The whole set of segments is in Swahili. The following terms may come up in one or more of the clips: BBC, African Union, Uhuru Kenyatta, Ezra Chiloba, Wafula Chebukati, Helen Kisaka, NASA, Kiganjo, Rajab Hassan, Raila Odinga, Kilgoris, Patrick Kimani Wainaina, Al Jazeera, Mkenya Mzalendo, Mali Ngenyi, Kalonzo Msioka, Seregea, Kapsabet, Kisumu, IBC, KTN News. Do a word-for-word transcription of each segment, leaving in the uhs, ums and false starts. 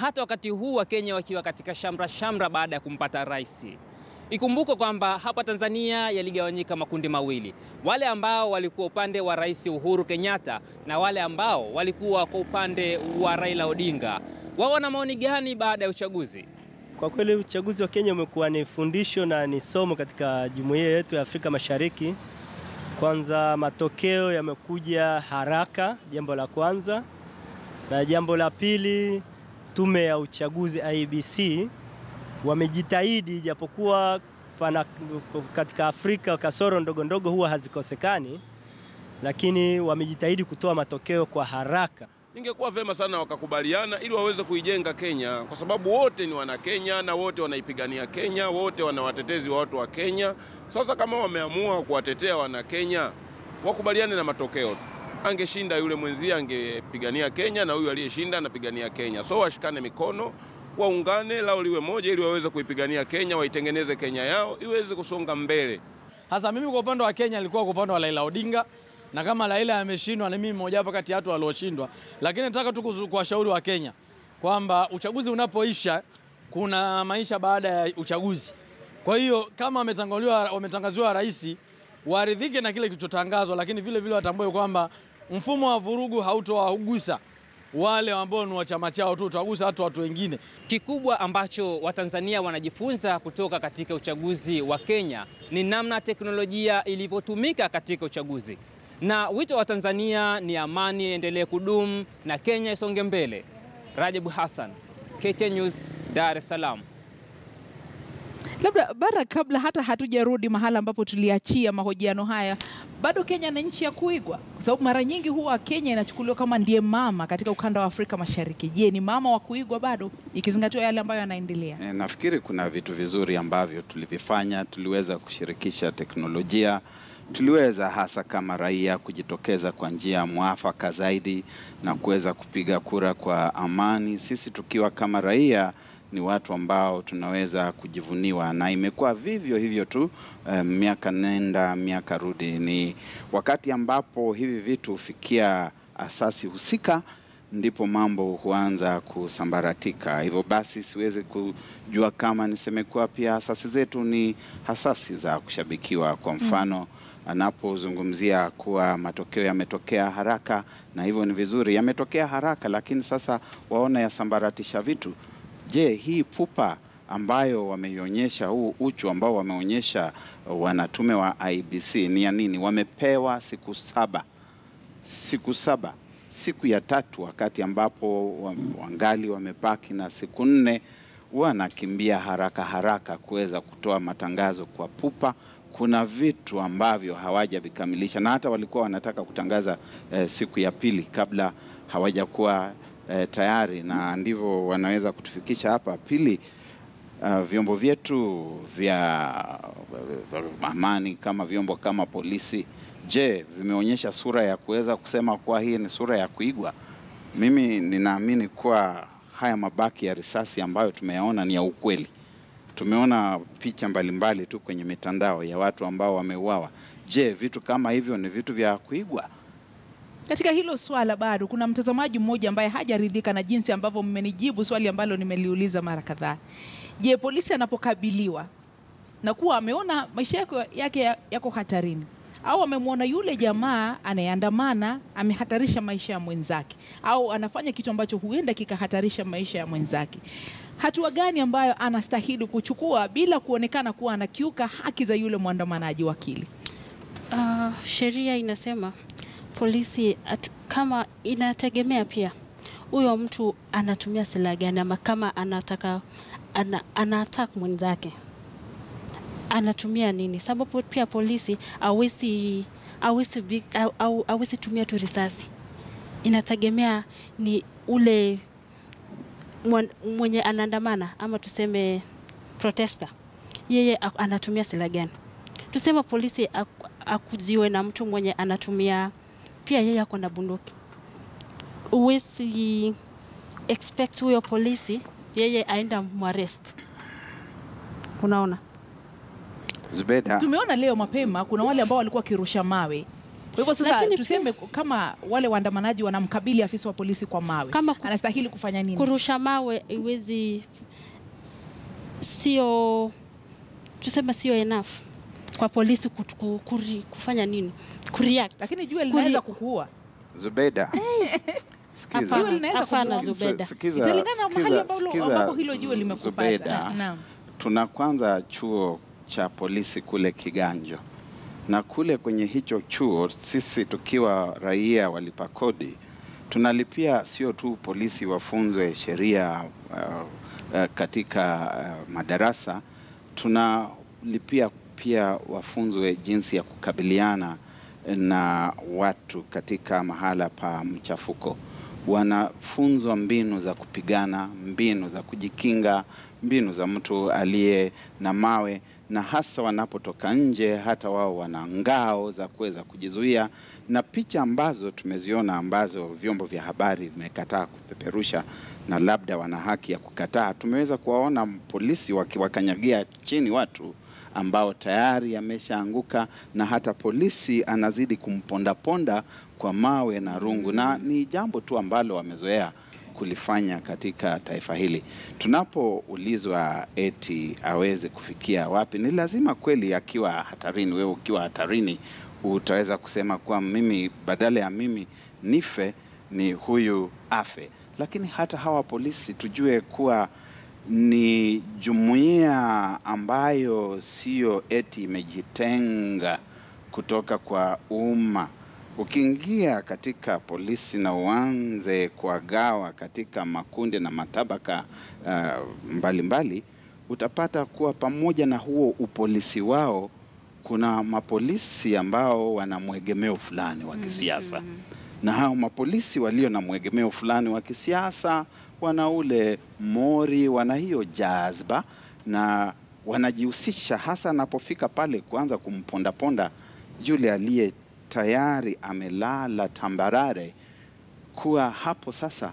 hata wakati huu Wakenya wakiwa katika shamra shamra baada ya kumpata rais. Ikumbuko kwamba hapa Tanzania yaligawanyika makundi mawili. Wale ambao walikuwa upande wa Rais Uhuru Kenyatta na wale ambao walikuwa kwa upande wa Raila Odinga. Wao wana maoni gani baada ya uchaguzi? Kwa kweli uchaguzi wa Kenya umekuwa ni fundisho na ni somo katika jumuiya yetu ya Afrika Mashariki. Kwanza, matokeo yamekuja haraka, jambo la kwanza. Na jambo la pili, tume ya uchaguzi I B C wamejitahidi, japokuwa pana katika Afrika kasoro ndogo ndogo huwa hazikosekani, lakini wamejitahidi kutoa matokeo kwa haraka. Ingekuwa vema sana wakakubaliana ili waweze kuijenga Kenya, kwa sababu wote ni wana Kenya na wote wanaipigania Kenya, wote wana watetezi wa watu wa Kenya. Sasa kama wameamua kuwatetea wana Kenya, wakubaliane na matokeo. Angeshinda yule mwenzi angepigania Kenya na huyu aliyeshinda anapigania Kenya. So washikane mikono, waungane, lao liwe moja ili waweze kuipigania Kenya, waitengeneze Kenya yao iweze kusonga mbele. Hasa mimi kwa upande wa Kenya nilikuwa kwa upande wa Raila Odinga, na kama Raila ameshindwa na mimi mmoja hapa kati ya watu walioshindwa. Lakini nataka tu kuwashauri wa Kenya kwamba uchaguzi unapoisha kuna maisha baada ya uchaguzi. Kwa hiyo kama ametanguliwa wametangazwa rais, waridhike na kile kilichotangazwa, lakini vile vile watambue kwamba mfumo wa vurugu hautowagusa wale ambao ni wa chama chao tu, utagusa hata watu wengine. Kikubwa ambacho Watanzania wanajifunza kutoka katika uchaguzi wa Kenya ni namna teknolojia ilivyotumika katika uchaguzi. Na wito wa Tanzania ni amani endelee kudumu na Kenya isonge mbele. Rajab Hassan, K T N News, Dar es Salaam. Labda bara kabla hata hatujarudi mahala ambapo tuliachia mahojiano haya, bado Kenya ni nchi ya kuigwa, kwa sababu mara nyingi huwa Kenya inachukuliwa kama ndiye mama katika ukanda wa Afrika Mashariki. Je, ni mama wa kuigwa bado ikizingatiwa yale ambayo yanaendelea? E, nafikiri kuna vitu vizuri ambavyo tulivifanya. Tuliweza kushirikisha teknolojia, tuliweza hasa kama raia kujitokeza kwa njia mwafaka zaidi na kuweza kupiga kura kwa amani. Sisi tukiwa kama raia ni watu ambao tunaweza kujivuniwa, na imekuwa vivyo hivyo tu um, miaka nenda miaka rudi. Ni wakati ambapo hivi vitu hufikia asasi husika ndipo mambo huanza kusambaratika. Hivyo basi siwezi kujua kama niseme kuwa pia asasi zetu ni hasasi za kushabikiwa. Kwa mfano mm. anapozungumzia kuwa matokeo yametokea haraka, na hivyo ni vizuri yametokea haraka, lakini sasa waona yasambaratisha vitu. Je, hii pupa ambayo wameionyesha, huu uchu ambao wameonyesha wanatume wa I B C ni ya nini? Wamepewa siku saba. Siku saba. Siku ya tatu, wakati ambapo wangali wamebaki na siku nne, wanakimbia haraka haraka kuweza kutoa matangazo kwa pupa. Kuna vitu ambavyo hawajavikamilisha, na hata walikuwa wanataka kutangaza eh, siku ya pili kabla hawajakuwa E, tayari, na ndivyo wanaweza kutufikisha hapa. Pili, uh, vyombo vyetu vya amani kama vyombo kama polisi, je, vimeonyesha sura ya kuweza kusema kwa hii ni sura ya kuigwa? Mimi ninaamini kwa haya mabaki ya risasi ambayo tumeyaona ni ya ukweli. Tumeona picha mbalimbali tu kwenye mitandao ya watu ambao wameuawa. Je, vitu kama hivyo ni vitu vya kuigwa? Katika hilo swala bado kuna mtazamaji mmoja ambaye hajaridhika na jinsi ambavyo mmenijibu swali ambalo nimeliuliza mara kadhaa. Je, polisi anapokabiliwa na kuwa ameona maisha yake yako hatarini, au amemwona yule jamaa anayeandamana amehatarisha maisha ya mwenzake, au anafanya kitu ambacho huenda kikahatarisha maisha ya mwenzake, hatua gani ambayo anastahili kuchukua bila kuonekana kuwa anakiuka haki za yule mwandamanaji? Wakili, uh, sheria inasema polisi atu, kama inategemea pia huyo mtu anatumia silaha gani, ama kama anataka ana, ana attack mwenzake anatumia nini, sababu pia polisi awezi awezi au awezi tumia tu risasi. Inategemea ni ule mwenye anaandamana ama tuseme protesta, yeye anatumia silaha gani. Tuseme polisi akujiwe na mtu mwenye anatumia pia yeye ako na bunduki. Uwezi expect huyo polisi yeye aenda mwarest. Unaona? Zubeda. Tumeona leo mapema kuna wale ambao walikuwa kirusha mawe Kwa hivyo sasa tuseme kama wale waandamanaji wanamkabili afisa wa polisi kwa mawe, anastahili kufanya nini? Kurusha mawe iwezi sio, tuseme sio enough kwa polisi kutuku, kuri, kufanya nini? Kureact. Lakini jua linaweza kukuua. Zubeda. Sikiza. Jua linaweza kukuua Zubeda. Italingana mahali ambapo hilo jua limekupata. Naam. Tuna kwanza chuo cha polisi kule Kiganjo. Na kule kwenye hicho chuo, sisi tukiwa raia walipa kodi, tunalipia sio tu polisi wafunzwe sheria uh, uh, katika uh, madarasa, tunalipia pia wafunzwe jinsi ya kukabiliana na watu katika mahala pa mchafuko. Wanafunzwa mbinu za kupigana, mbinu za kujikinga, mbinu za mtu aliye na mawe, na hasa wanapotoka nje hata wao wana ngao za kuweza kujizuia. Na picha ambazo tumeziona ambazo vyombo vya habari vimekataa kupeperusha, na labda wana haki ya kukataa, tumeweza kuwaona polisi wakiwakanyagia chini watu ambao tayari yameshaanguka, na hata polisi anazidi kumponda-ponda kwa mawe na rungu, na ni jambo tu ambalo wamezoea kulifanya katika taifa hili. Tunapoulizwa eti aweze kufikia wapi, ni lazima kweli akiwa hatarini, wewe ukiwa hatarini utaweza kusema kwa mimi badala ya mimi nife ni huyu afe. Lakini hata hawa polisi tujue kuwa ni jumuiya ambayo sio eti imejitenga kutoka kwa umma. Ukiingia katika polisi na uanze kuagawa katika makundi na matabaka mbalimbali, uh, mbali, utapata kuwa pamoja na huo upolisi wao kuna mapolisi ambao wana mwegemeo fulani wa kisiasa. Mm. Na hao mapolisi walio na mwegemeo fulani wa kisiasa wana ule mori, wana hiyo jazba, na wanajihusisha hasa napofika pale kuanza kumponda-ponda yule aliye tayari amelala tambarare kuwa hapo sasa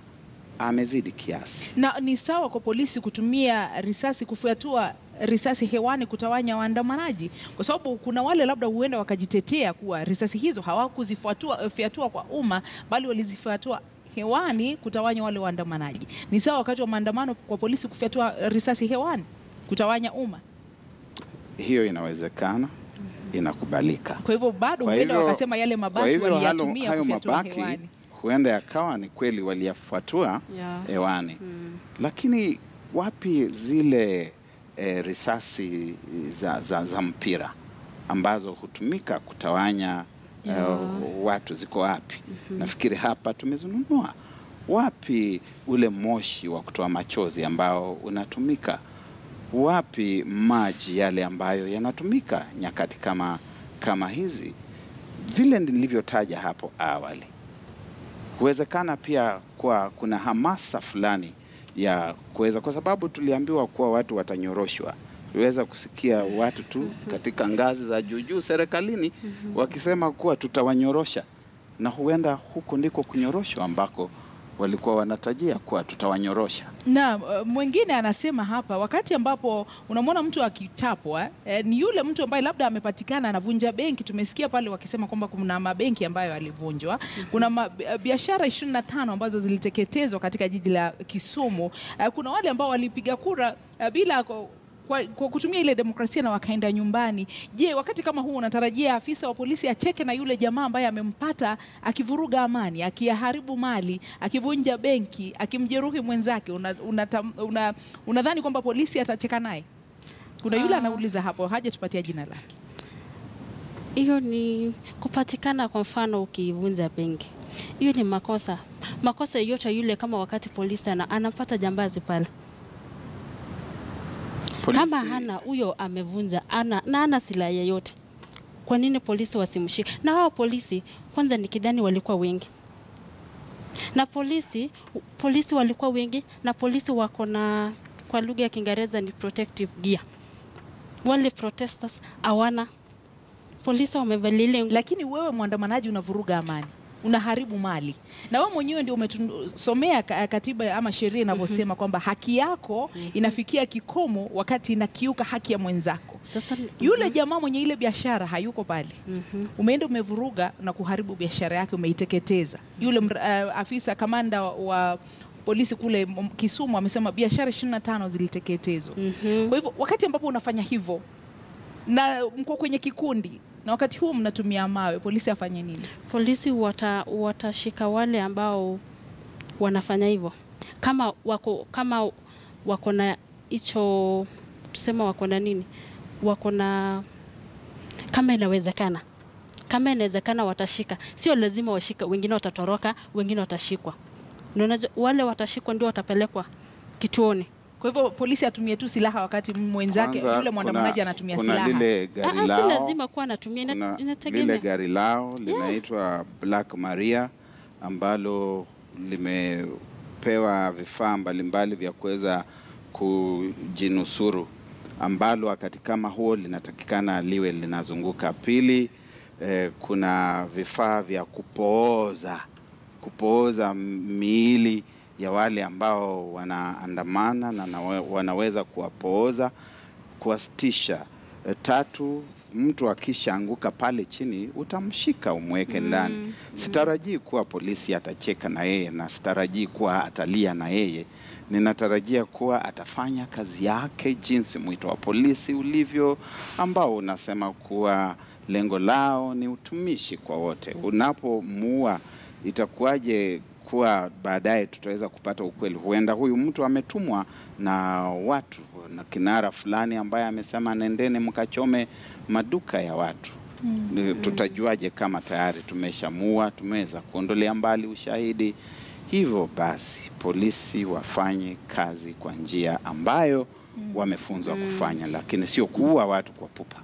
amezidi kiasi. Na ni sawa kwa polisi kutumia risasi, kufuatua risasi hewani kutawanya waandamanaji, kwa sababu kuna wale labda huenda wakajitetea kuwa risasi hizo hawakuzifuatua kwa umma bali walizifuatua hewani kutawanya wale waandamanaji. Ni sawa wakati wa maandamano kwa polisi kufuatua risasi hewani kutawanya umma? Hiyo inawezekana, inakubalika. Kwa hivyo bado huenda wakasema yale mabaki waliyatumia kufuatua hewani. Huenda yakawa ni kweli waliyafuatua hewani. Yeah. Mm. Lakini wapi zile e, risasi za, za, za mpira ambazo hutumika kutawanya yeah. uh, watu ziko wapi? Mm-hmm. Nafikiri hapa tumezununua. Wapi ule moshi wa kutoa machozi ambao unatumika? Wapi maji yale ambayo yanatumika nyakati kama kama hizi? Vile nilivyotaja hapo awali, huwezekana pia kwa kuna hamasa fulani ya kuweza, kwa sababu tuliambiwa kuwa watu watanyoroshwa. Tuliweza kusikia watu tu katika ngazi za juu juu serikalini wakisema kuwa tutawanyorosha, na huenda huko ndiko kunyoroshwa ambako walikuwa wanatajia kuwa tutawanyorosha. Na mwingine anasema hapa, wakati ambapo unamwona mtu akitapwa, eh, ni yule mtu ambaye labda amepatikana anavunja benki. Tumesikia pale wakisema kwamba kuna mabenki ambayo alivunjwa, kuna biashara ishirini na tano ambazo ziliteketezwa katika jiji la Kisumu, eh, kuna wale ambao walipiga kura eh, bila kwa, kwa kutumia ile demokrasia na wakaenda nyumbani. Je, wakati kama huu unatarajia afisa wa polisi acheke na yule jamaa ambaye amempata akivuruga amani, akiharibu mali, akivunja benki, akimjeruhi mwenzake? Unadhani una, una, una kwamba polisi atacheka naye? Kuna yule anauliza hapo, haja tupatia jina lake. Hiyo ni kupatikana kwa mfano ukivunja benki. Hiyo ni makosa. Makosa yote yule kama wakati polisi na anapata jambazi pale. Polisi. Kama hana huyo amevunja ana na ana silaha yote, kwa nini polisi wasimshike? Na hao polisi kwanza nikidhani walikuwa wengi. Na polisi polisi walikuwa wengi na polisi wako na, kwa lugha ya Kiingereza ni protective gear. Wale protesters hawana, polisi wamevalia. Lakini wewe mwandamanaji unavuruga amani. unaharibu mali. Na wewe mwenyewe ndio umesomea katiba ama sheria inavyosema mm -hmm. kwamba haki yako mm -hmm. inafikia kikomo wakati inakiuka haki ya mwenzako. Sasa mm -hmm. yule jamaa mwenye ile biashara hayuko pale. Mm -hmm. Umeenda umevuruga na kuharibu biashara yake, umeiteketeza. Yule uh, afisa kamanda wa polisi kule Kisumu amesema biashara ishirini na tano ziliteketezwa. Mm -hmm. Kwa hivyo wakati ambapo unafanya hivyo na mko kwenye kikundi na wakati huu mnatumia mawe, polisi afanye nini? Polisi wata watashika wale ambao wanafanya hivyo. Kama wako kama wako na hicho tuseme wako na nini? Wako na kama inawezekana. Kama inawezekana watashika. Sio lazima washika, wengine watatoroka, wengine watashikwa. Ndio wale watashikwa ndio watapelekwa kituoni. Kwa hivyo polisi atumie tu silaha wakati mwenzake yule mwanamnaji anatumia silaha. Kuna lile gari lao. Si lazima kwa anatumia, inategemea. Lile gari lao linaitwa yeah. Black Maria ambalo limepewa vifaa mbalimbali vya kuweza kujinusuru, ambalo wakati kama huo linatakikana liwe linazunguka. Pili eh, kuna vifaa vya kupooza kupooza miili ya wale ambao wanaandamana na wanaweza kuwapooza, kuwastisha. E, tatu, mtu akishaanguka pale chini utamshika umweke ndani. Mm, mm. Sitarajii kuwa polisi atacheka na yeye na sitarajii kuwa atalia na yeye. Ninatarajia kuwa atafanya kazi yake jinsi mwito wa polisi ulivyo, ambao unasema kuwa lengo lao ni utumishi kwa wote. Unapomuua itakuwaje kuwa baadaye tutaweza kupata ukweli? Huenda huyu mtu ametumwa na watu na kinara fulani ambaye amesema nendeni mkachome maduka ya watu. Mm. Tutajuaje kama tayari tumeshamua, tumeweza kuondolea mbali ushahidi? Hivyo basi polisi wafanye kazi kwa njia ambayo mm. wamefunzwa mm. kufanya, lakini sio kuua watu kwa pupa.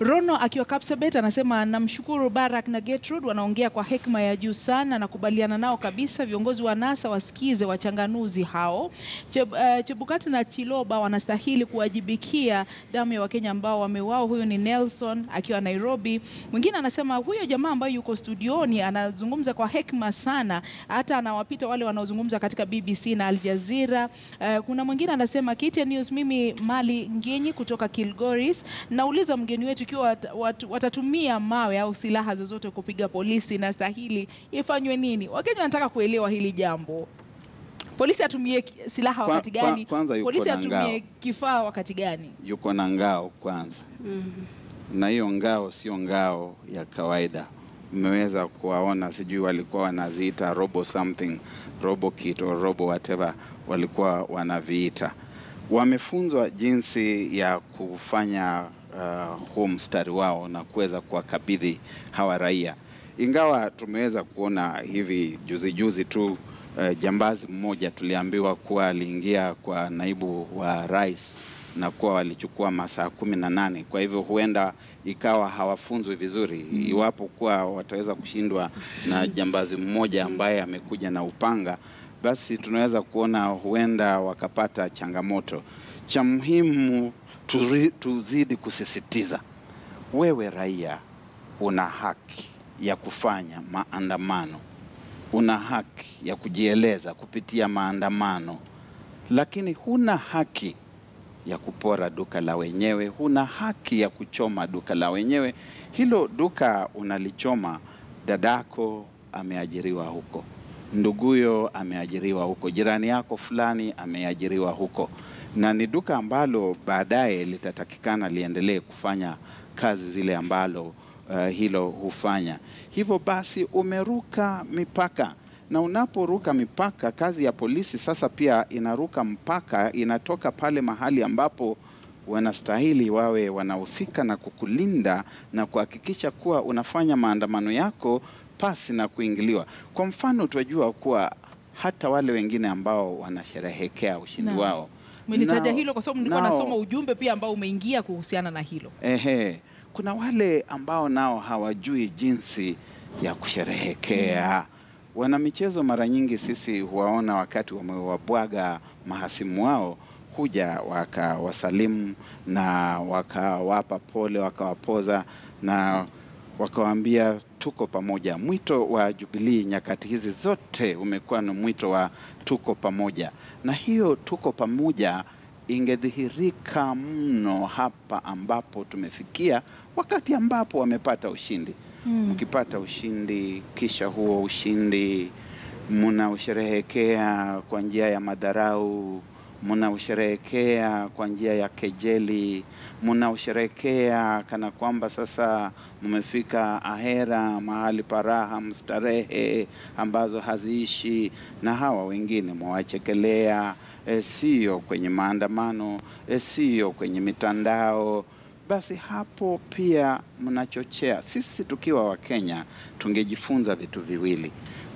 Rono akiwa Kapsabet anasema namshukuru Barak na Gertrude, wanaongea kwa hekima ya juu sana na kubaliana nao kabisa. Viongozi wa NASA wasikize wachanganuzi hao. Cheb, uh, Chebukati na Chiloba wanastahili kuwajibikia damu ya Wakenya ambao wamewao. Huyo ni Nelson akiwa Nairobi. Mwingine anasema huyo jamaa ambaye yuko studioni anazungumza kwa hekima sana, hata anawapita wale wanaozungumza katika B B C na Al Jazeera. Uh, kuna mwingine anasema K T N News, mimi Mali Ngenyi kutoka Kilgoris, nauliza mgeni wetu Wat, wat, watatumia mawe au silaha zozote kupiga polisi na stahili ifanywe nini? Wakenya wanataka kuelewa hili jambo. Polisi atumie silaha wakati gani? Kwa, kwanza polisi atumie kifaa wakati gani? Yuko na ngao kwanza. Mm -hmm. Na hiyo ngao sio ngao ya kawaida. Mmeweza kuwaona, sijui walikuwa wanaziita robo something, robo kit or robo whatever walikuwa wanaviita. Wamefunzwa jinsi ya kufanya Uh, home mstari wao na kuweza kuwakabidhi hawa raia. Ingawa tumeweza kuona hivi juzi juzi tu uh, jambazi mmoja tuliambiwa kuwa aliingia kwa naibu wa rais na kuwa walichukua masaa kumi na nane. Kwa hivyo huenda ikawa hawafunzwi vizuri. Iwapo kuwa wataweza kushindwa na jambazi mmoja ambaye amekuja na upanga, basi tunaweza kuona huenda wakapata changamoto. Cha muhimu tuzidi kusisitiza, wewe raia una haki ya kufanya maandamano, una haki ya kujieleza kupitia maandamano, lakini huna haki ya kupora duka la wenyewe, huna haki ya kuchoma duka la wenyewe. Hilo duka unalichoma, dadako ameajiriwa huko, nduguyo ameajiriwa huko, jirani yako fulani ameajiriwa huko, na ni duka ambalo baadaye litatakikana liendelee kufanya kazi zile ambalo uh, hilo hufanya. Hivyo basi umeruka mipaka, na unaporuka mipaka kazi ya polisi sasa pia inaruka mpaka, inatoka pale mahali ambapo wanastahili wawe wanahusika na kukulinda na kuhakikisha kuwa unafanya maandamano yako pasi na kuingiliwa. Kwa mfano tunajua kuwa hata wale wengine ambao wanasherehekea ushindi wao, nilitaja hilo kwa sababu nilikuwa nasoma ujumbe pia ambao umeingia kuhusiana na hilo. Ehe, kuna wale ambao nao hawajui jinsi ya kusherehekea. Mm. Wana michezo mara nyingi sisi huwaona wakati wamewabwaga mahasimu wao, huja wakawasalimu na wakawapa pole, wakawapoza, na wakawaambia tuko pamoja. Mwito wa Jubilee nyakati hizi zote umekuwa na mwito wa tuko pamoja. Na hiyo tuko pamoja ingedhihirika mno hapa ambapo tumefikia wakati ambapo wamepata ushindi. Hmm. Mkipata ushindi, kisha huo ushindi mnausherehekea kwa njia ya madharau, mnausherehekea kwa njia ya kejeli, mnausherehekea kana kwamba sasa mmefika ahera, mahali paraha, mstarehe ambazo haziishi, na hawa wengine mwachekelea, e, sio kwenye maandamano, e, sio kwenye mitandao. Basi hapo pia mnachochea. Sisi tukiwa wa Kenya tungejifunza vitu viwili.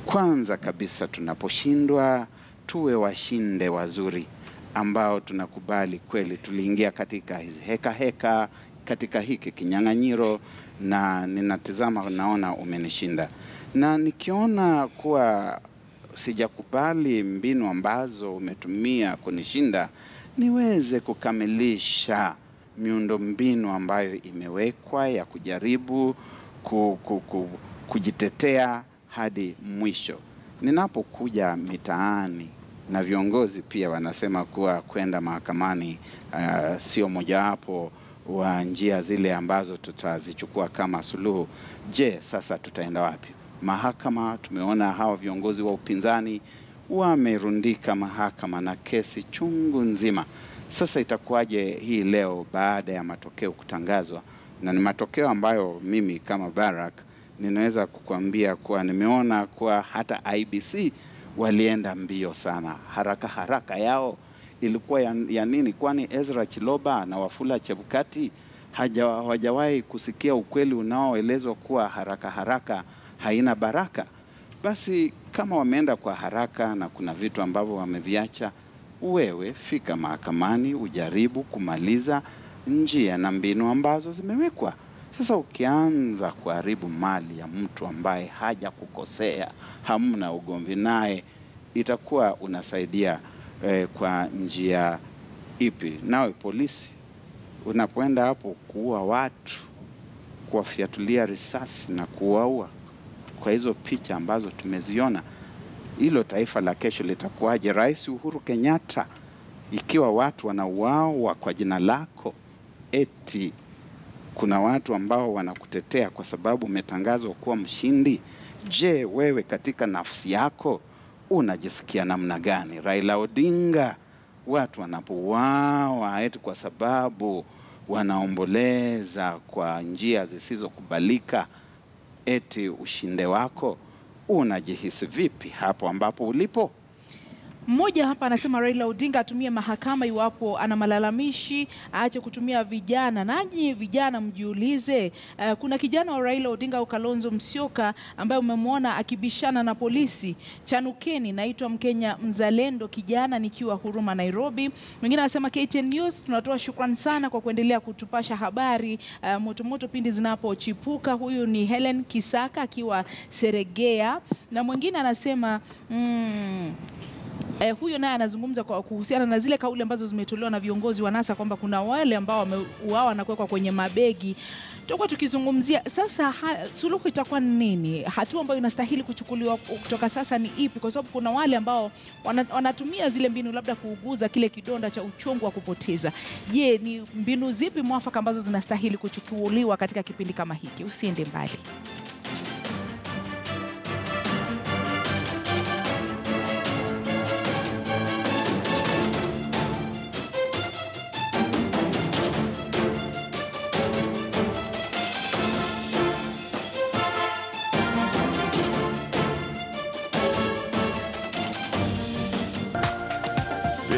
Kwanza kabisa, tunaposhindwa tuwe washinde wazuri ambao tunakubali kweli tuliingia katika hizi heka heka, katika hiki kinyang'anyiro, na ninatizama naona umenishinda. Na nikiona kuwa sijakubali mbinu ambazo umetumia kunishinda, niweze kukamilisha miundo mbinu ambayo imewekwa ya kujaribu ku, ku, ku, kujitetea hadi mwisho. Ninapokuja mitaani na viongozi pia wanasema kuwa kwenda mahakamani uh, sio mojawapo wa njia zile ambazo tutazichukua kama suluhu. Je, sasa tutaenda wapi? Mahakama, tumeona hawa viongozi wa upinzani wamerundika mahakama na kesi chungu nzima. Sasa itakuwaje hii leo baada ya matokeo kutangazwa? Na ni matokeo ambayo mimi kama Barak ninaweza kukuambia kuwa nimeona kuwa hata I B C walienda mbio sana. Haraka haraka yao ilikuwa ya, ya nini? Kwani Ezra Chiloba na Wafula Chebukati hawajawahi kusikia ukweli unaoelezwa kuwa haraka haraka haina baraka? Basi kama wameenda kwa haraka na kuna vitu ambavyo wameviacha, wewe fika mahakamani ujaribu kumaliza njia na mbinu ambazo zimewekwa. Sasa ukianza kuharibu mali ya mtu ambaye haja kukosea, hamna ugomvi naye, itakuwa unasaidia eh, kwa njia ipi? Nawe polisi unapoenda hapo kuua watu, kuwafiatulia risasi na kuwaua kwa hizo picha ambazo tumeziona, hilo taifa la kesho litakuwaje? Rais Uhuru Kenyatta, ikiwa watu wanauawa kwa jina lako, eti kuna watu ambao wanakutetea kwa sababu umetangazwa kuwa mshindi, je, wewe katika nafsi yako unajisikia namna gani? Raila Odinga, watu wanapouawa eti kwa sababu wanaomboleza kwa njia zisizokubalika eti ushinde wako, unajihisi vipi hapo ambapo ulipo? Mmoja hapa anasema Raila Odinga atumie mahakama iwapo ana malalamishi, aache kutumia vijana. Nanyi vijana mjiulize, uh, kuna kijana wa Raila Odinga au Kalonzo Msioka ambaye umemwona akibishana na polisi. Chanukeni, naitwa Mkenya Mzalendo, kijana nikiwa Huruma, Nairobi. Mwingine anasema K T N News tunatoa shukrani sana kwa kuendelea kutupasha habari uh, moto moto pindi zinapochipuka. Huyu ni Helen Kisaka akiwa Seregea. Na mwingine anasema mm, Eh, huyo naye anazungumza kwa kuhusiana na zile kauli ambazo zimetolewa na viongozi wa NASA kwamba kuna wale ambao wameuawa na kuwekwa kwenye mabegi. Tutakuwa tukizungumzia sasa ha, suluhu itakuwa nini? Hatua ambayo inastahili kuchukuliwa kutoka sasa ni ipi? Kwa sababu kuna wale ambao wana, wanatumia zile mbinu labda kuuguza kile kidonda cha uchungu wa kupoteza. Je, ni mbinu zipi mwafaka ambazo zinastahili kuchukuliwa katika kipindi kama hiki? Usiende mbali.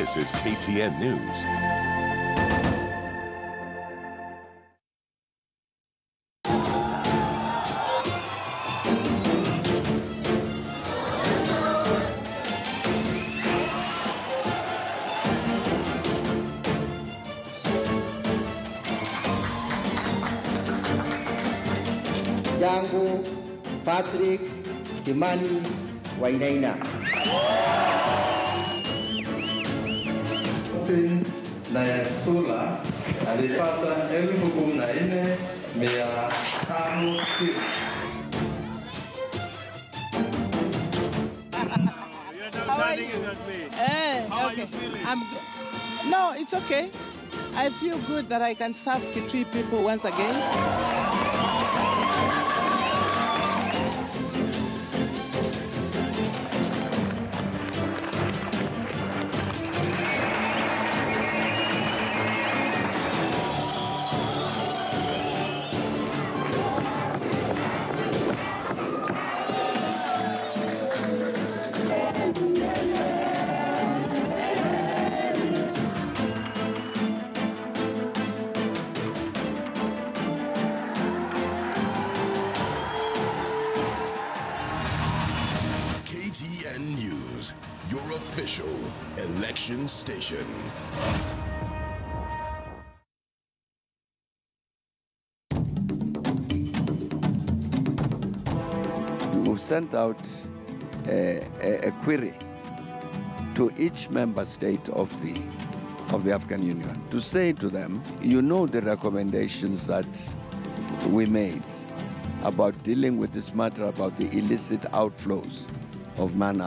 This is K T N News. Jangu Patrick Kimani Wainaina. Na ya sola alipata elfu kumi na nne Mayor Kamu How are you? Eh, How okay. are you feeling? I'm good. No, it's okay. I feel good that I can serve Kitui people once again. Station. We've sent out a, a, a query to each member state of the of the African Union to say to them, you know the recommendations that we made about dealing with this matter about the illicit outflows of manna.